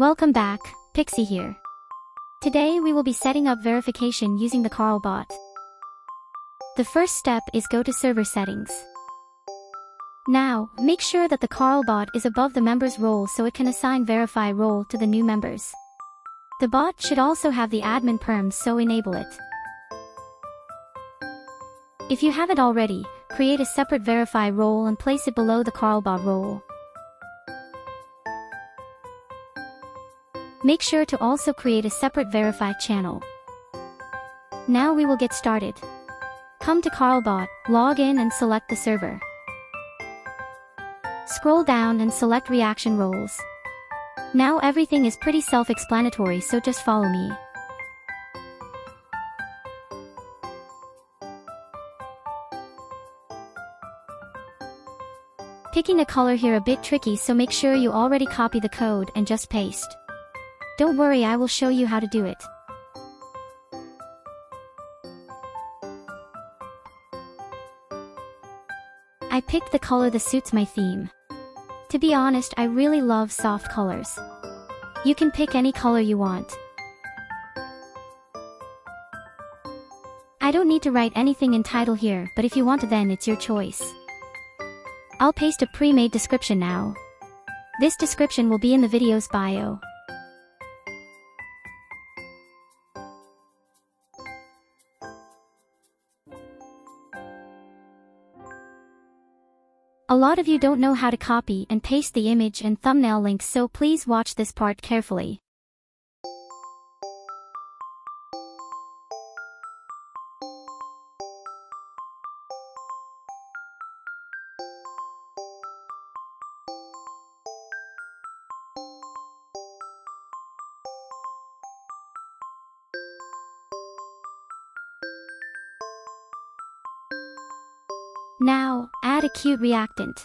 Welcome back, Pixie here. Today we will be setting up verification using the Carl-bot. The first step is go to server settings. Now, make sure that the Carl-bot is above the member's role so it can assign verify role to the new members. The bot should also have the admin perms, so enable it. If you haven't already, create a separate verify role and place it below the Carl-bot role. Make sure to also create a separate verify channel. Now we will get started. Come to Carl-bot, log in and select the server. Scroll down and select reaction roles. Now everything is pretty self-explanatory, so just follow me. Picking a color here a bit tricky, so make sure you already copy the code and just paste. Don't worry, I will show you how to do it. I picked the color that suits my theme. To be honest, I really love soft colors. You can pick any color you want. I don't need to write anything in title here, but if you want to, then it's your choice. I'll paste a pre-made description now. This description will be in the video's bio. A lot of you don't know how to copy and paste the image and thumbnail links, so please watch this part carefully. Now, add a cute reactant.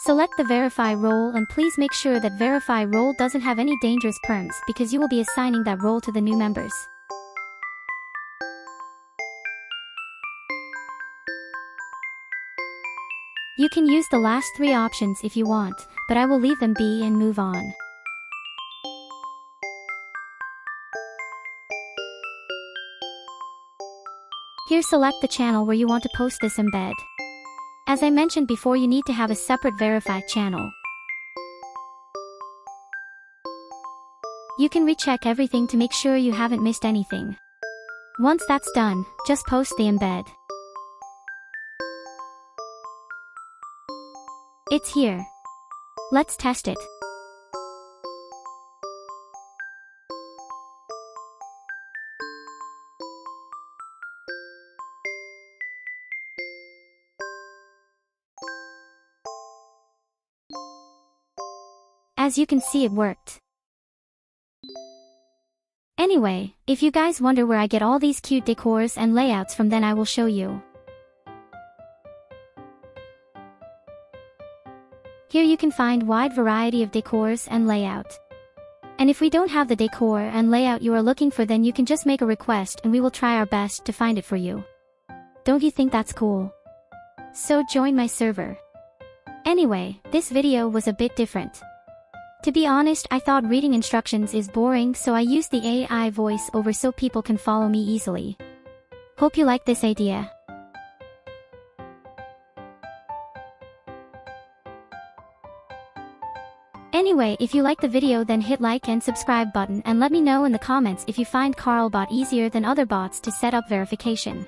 Select the verify role, and please make sure that verify role doesn't have any dangerous perms, because you will be assigning that role to the new members. You can use the last three options if you want, but I will leave them be and move on. Here, select the channel where you want to post this embed. As I mentioned before, you need to have a separate verify channel. You can recheck everything to make sure you haven't missed anything. Once that's done, just post the embed. It's here. Let's test it. As you can see, it worked. Anyway, if you guys wonder where I get all these cute decors and layouts from, then I will show you. Here you can find wide variety of decors and layout. And if we don't have the decor and layout you are looking for, then you can just make a request and we will try our best to find it for you. Don't you think that's cool? So join my server. Anyway, this video was a bit different. To be honest, I thought reading instructions is boring, so I used the AI voiceover so people can follow me easily. Hope you like this idea. Anyway, if you like the video, then hit like and subscribe button, and let me know in the comments if you find Carl-bot easier than other bots to set up verification.